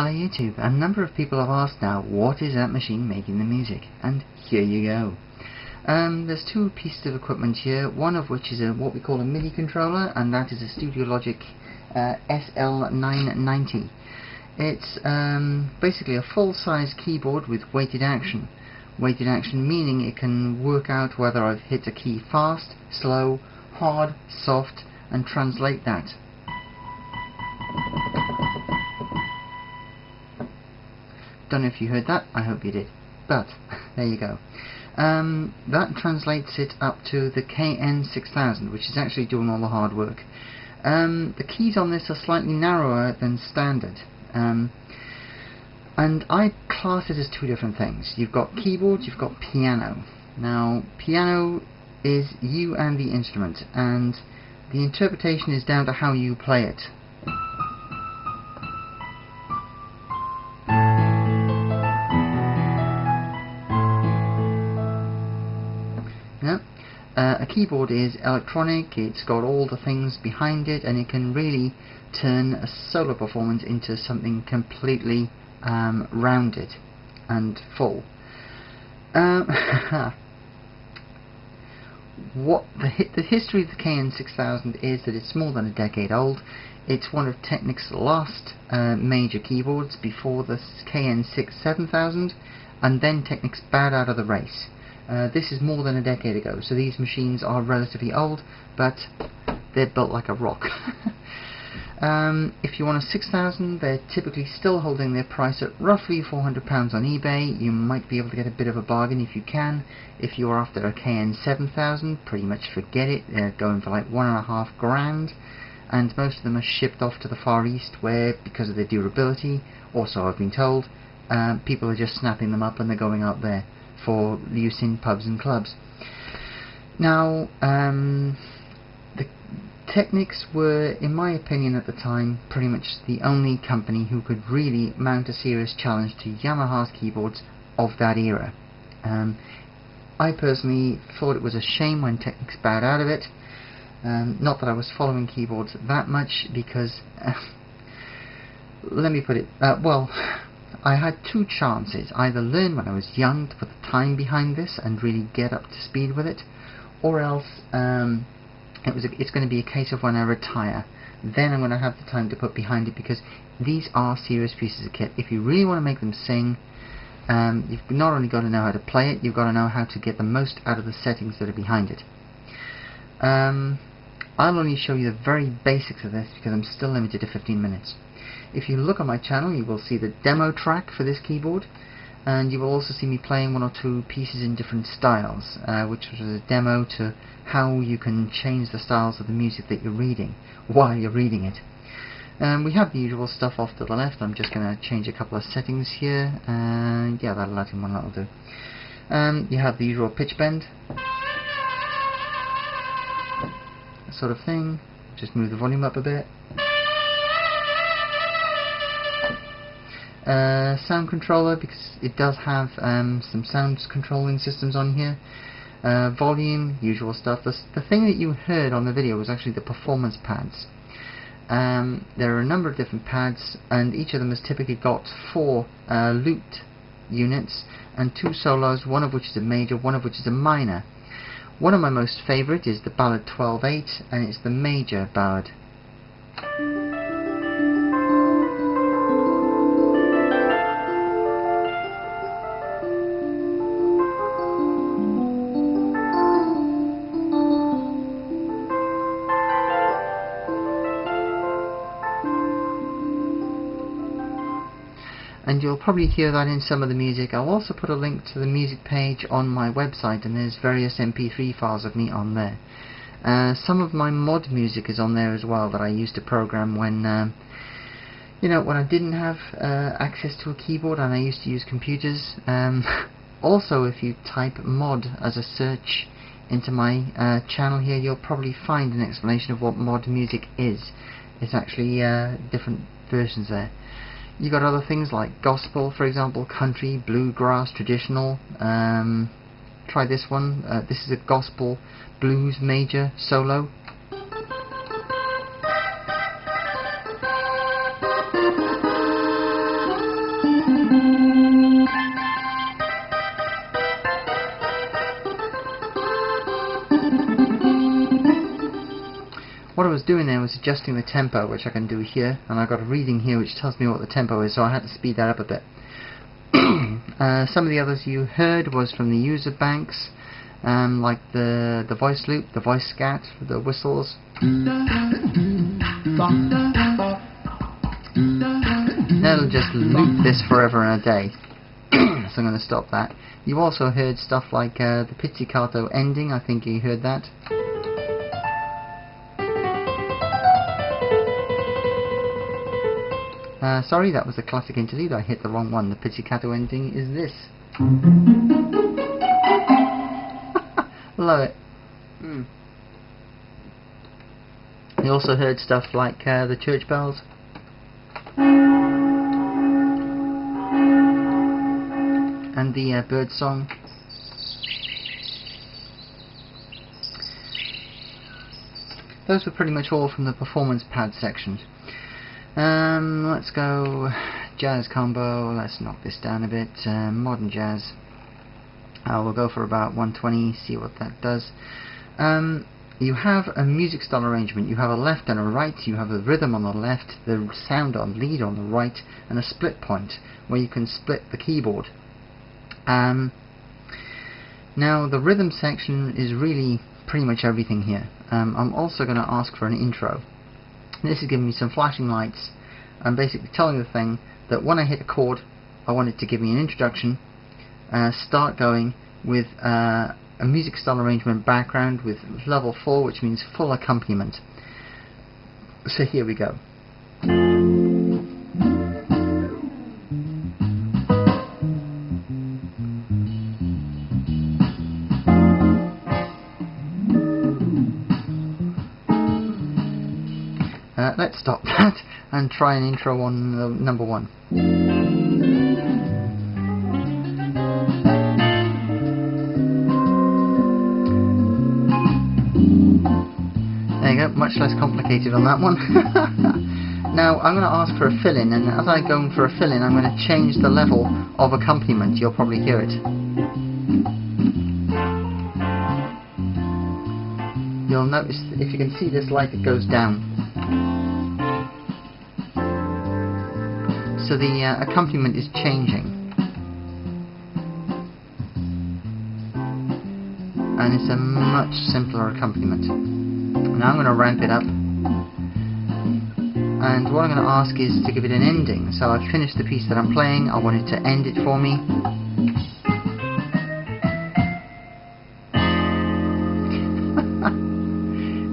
Hello YouTube, a number of people have asked now, what is that machine making the music? And here you go. There's two pieces of equipment here, one of which is what we call a MIDI controller, and that is a Studio Logic SL990. It's basically a full-size keyboard with weighted action. Weighted action meaning it can work out whether I've hit a key fast, slow, hard, soft, and translate that. Don't know if you heard that, I hope you did, but there you go. That translates it up to the KN6000, which is actually doing all the hard work. The keys on this are slightly narrower than standard, and I class it as two different things. You've got keyboard, you've got piano. Now piano is you and the instrument, and the interpretation is down to how you play it. A keyboard is electronic, it's got all the things behind it, and it can really turn a solo performance into something completely rounded and full. The history of the KN6000 is that it's more than a decade old. It's one of Technic's last major keyboards before the KN67000, and then Technic's bowed out of the race. This is more than a decade ago, so these machines are relatively old, but they're built like a rock. If you want a 6000, they're typically still holding their price at roughly £400 on eBay. You might be able to get a bit of a bargain if you can. If you're after a KN7000, pretty much forget it. They're going for like £1,500, and most of them are shipped off to the Far East, where, because of their durability, also I've been told, people are just snapping them up and they're going out there for use in pubs and clubs. Now, the Technics were, in my opinion at the time, pretty much the only company who could really mount a serious challenge to Yamaha's keyboards of that era. I personally thought it was a shame when Technics bowed out of it. Not that I was following keyboards that much, because, let me put it, well, I had two chances: either learn when I was young to put the time behind this and really get up to speed with it, or else it's going to be a case of when I retire, then I'm going to have the time to put behind it, because these are serious pieces of kit. If you really want to make them sing, you've not only got to know how to play it, you've got to know how to get the most out of the settings that are behind it. I'll only show you the very basics of this because I'm still limited to 15 minutes. If you look at my channel, you will see the demo track for this keyboard, and you will also see me playing one or two pieces in different styles, which was a demo to how you can change the styles of the music that you're reading while you're reading it. We have the usual stuff off to the left. I'm just going to change a couple of settings here, and yeah, that'll do. You have the usual pitch bend sort of thing. Just move the volume up a bit. Sound controller, because it does have some sound controlling systems on here. Volume, usual stuff. The thing that you heard on the video was actually the performance pads. There are a number of different pads, and each of them has typically got four looped units and two solos, one of which is a major, one of which is a minor. One of my most favourite is the ballad 12/8, and it's the major ballad. And you'll probably hear that in some of the music. I'll also put a link to the music page on my website, and there's various MP3 files of me on there. Some of my mod music is on there as well, that I used to program when, you know, when I didn't have access to a keyboard and I used to use computers. Also, if you type mod as a search into my channel here, you'll probably find an explanation of what mod music is. It's actually different versions there. You've got other things like gospel, for example, country, bluegrass, traditional. Try this one. This is a gospel blues major solo. What I was doing there was adjusting the tempo, which I can do here, and I got a reading here which tells me what the tempo is, so I had to speed that up a bit. Some of the others you heard was from the user banks, like the voice loop, the voice scat, the whistles. That'll just loop this forever and a day. So I'm going to stop that. You also heard stuff like the pizzicato ending, I think you heard that. Sorry, that was the classic interlude, I hit the wrong one. The pizzicato ending is this. Love it. Mm. You also heard stuff like the church bells. And the bird song. Those were pretty much all from the performance pad section. Let's go jazz combo. Let's knock this down a bit. Modern jazz. We'll go for about 120. See what that does. You have a music style arrangement. You have a left and a right. You have a rhythm on the left, the sound on lead on the right, and a split point where you can split the keyboard. Now the rhythm section is really pretty much everything here. I'm also going to ask for an intro. This is giving me some flashing lights. I'm basically telling the thing that when I hit a chord, I want it to give me an introduction, start going with a music style arrangement background with level 4, which means full accompaniment. So here we go. Let's stop that and try an intro on number 1. There you go, much less complicated on that one. Now I'm going to ask for a fill-in, and as I go for a fill-in I'm going to change the level of accompaniment. You'll probably hear it. You'll notice, if you can see this light, it goes down. So the accompaniment is changing, and it's a much simpler accompaniment. Now I'm going to ramp it up, and what I'm going to ask is to give it an ending. So I've finished the piece that I'm playing, I want it to end it for me.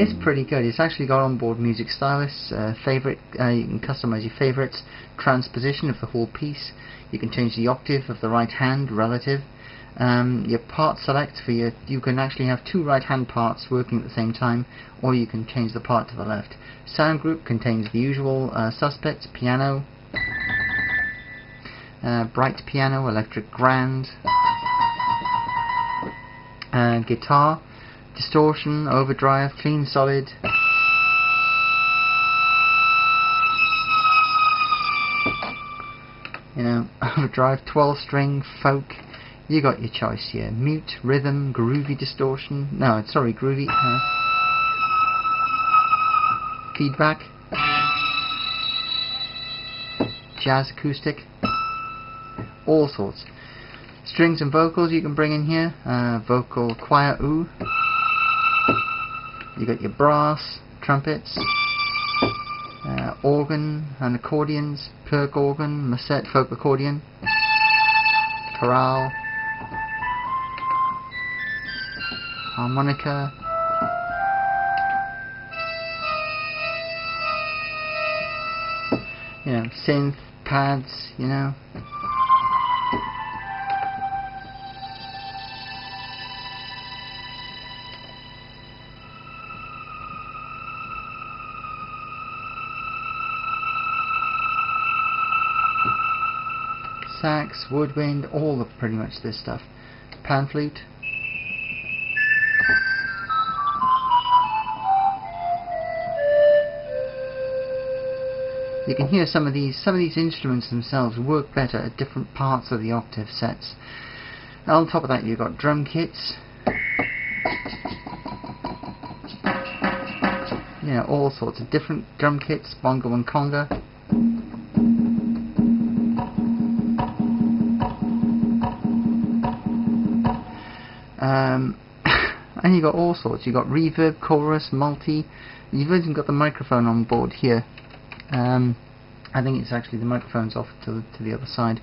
It's pretty good. It's actually got onboard music stylists, favorite. You can customize your favorites, transposition of the whole piece. You can change the octave of the right hand relative. Your part select for your. You can actually have two right hand parts working at the same time, or you can change the part to the left. Sound group contains the usual suspects: piano, bright piano, electric grand, guitar. Distortion, overdrive, clean solid. You know, overdrive, 12-string, folk. You got your choice here. Mute, rhythm, groovy distortion. No, sorry, groovy. Feedback. Jazz acoustic. All sorts. Strings and vocals you can bring in here. Vocal choir, ooh. You got your brass, trumpets, organ and accordions, Perk organ, Massette folk accordion, chorale, harmonica, you know, synth, pads, you know. Sax, woodwind, all of pretty much this stuff. Pan flute. You can hear some of these instruments themselves work better at different parts of the octave sets. And on top of that you've got drum kits. you know, all sorts of different drum kits, bongo and conga. And you got all sorts. You got reverb, chorus, multi. You've even got the microphone on board here. I think it's actually the microphone's off to the other side.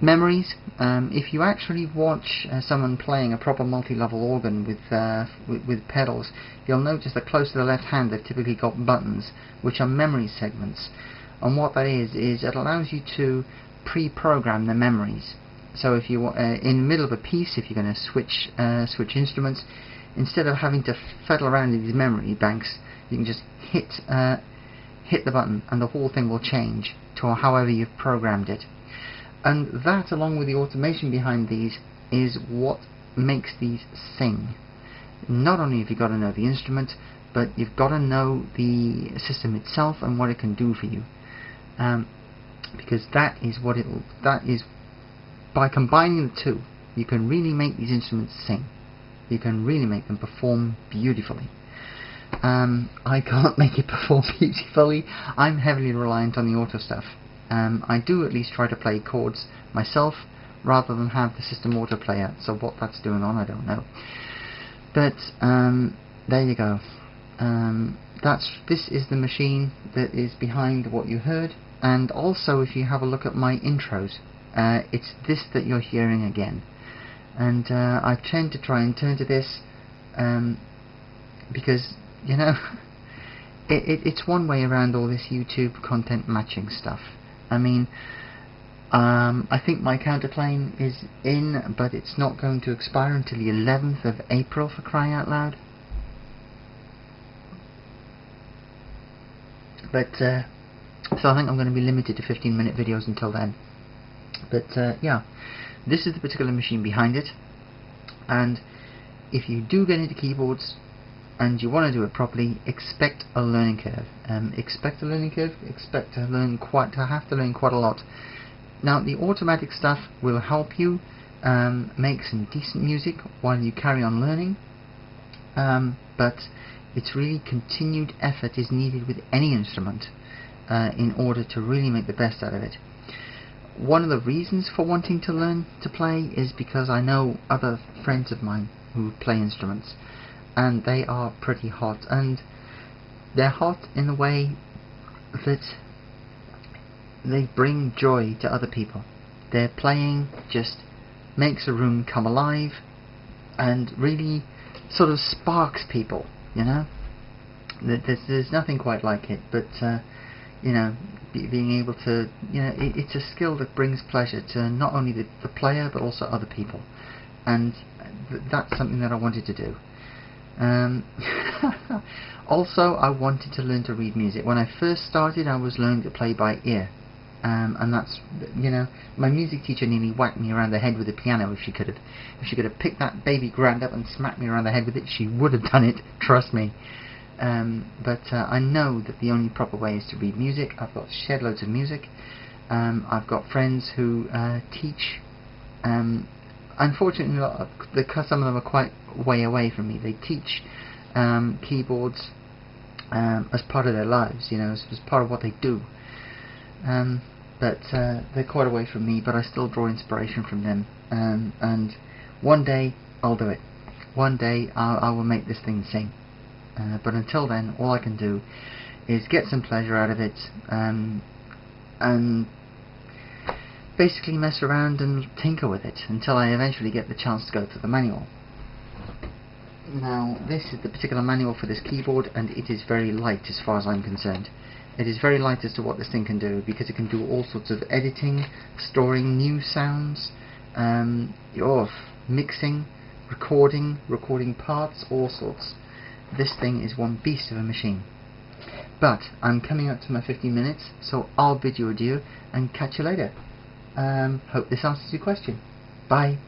Memories. If you actually watch someone playing a proper multi-level organ with pedals, you'll notice that close to the left hand they've typically got buttons, which are memory segments. And what that is it allows you to pre-program the memories. So if you in the middle of a piece, if you're going to switch instruments, instead of having to fiddle around in these memory banks, you can just hit the button, and the whole thing will change to however you've programmed it. And that, along with the automation behind these, is what makes these sing. Not only have you got to know the instrument, but you've got to know the system itself and what it can do for you, because that is what it'll. That is. By combining the two, you can really make these instruments sing. You can really make them perform beautifully. I can't make it perform beautifully. I'm heavily reliant on the auto stuff. I do at least try to play chords myself, rather than have the system autoplay out. So what that's doing on, I don't know. But there you go. This is the machine that is behind what you heard. And also, if you have a look at my intros. It's this that you're hearing again, and I tend to try and turn to this because, you know, it's one way around all this YouTube content matching stuff. I mean, I think my counterclaim is in, but it's not going to expire until the 11th of April, for crying out loud. But so I think I'm going to be limited to 15-minute videos until then. But yeah, this is the particular machine behind it, and if you do get into keyboards and you want to do it properly, expect a learning curve. Expect to have to learn quite a lot. Now, the automatic stuff will help you make some decent music while you carry on learning, but it's really continued effort is needed with any instrument in order to really make the best out of it. One of the reasons for wanting to learn to play is because I know other friends of mine who play instruments, and they are pretty hot, and they're hot in the way that they bring joy to other people. Their playing just makes a room come alive and really sort of sparks people, you know. There's nothing quite like it, but you know, being able to, you know, it's a skill that brings pleasure to not only the player but also other people, and that's something that I wanted to do. Also, I wanted to learn to read music. When I first started, I was learning to play by ear, and that's, you know, my music teacher nearly whacked me around the head with the piano. If she could have picked that baby grand up and smacked me around the head with it, she would have done it. Trust me. I know that the only proper way is to read music. I've got shed loads of music. I've got friends who teach. Unfortunately, some of them are quite way away from me. They teach keyboards as part of their lives, you know, as part of what they do. They're quite away from me, but I still draw inspiration from them. And one day, I'll do it. One day, I will make this thing sing. But until then, all I can do is get some pleasure out of it, and basically mess around and tinker with it until I eventually get the chance to go through the manual. Now, this is the particular manual for this keyboard, and it is very light as far as I'm concerned. It is very light as to what this thing can do, because it can do all sorts of editing, storing new sounds, mixing, recording parts, all sorts. This thing is one beast of a machine. But I'm coming up to my 15 minutes, so I'll bid you adieu and catch you later. Hope this answers your question. Bye.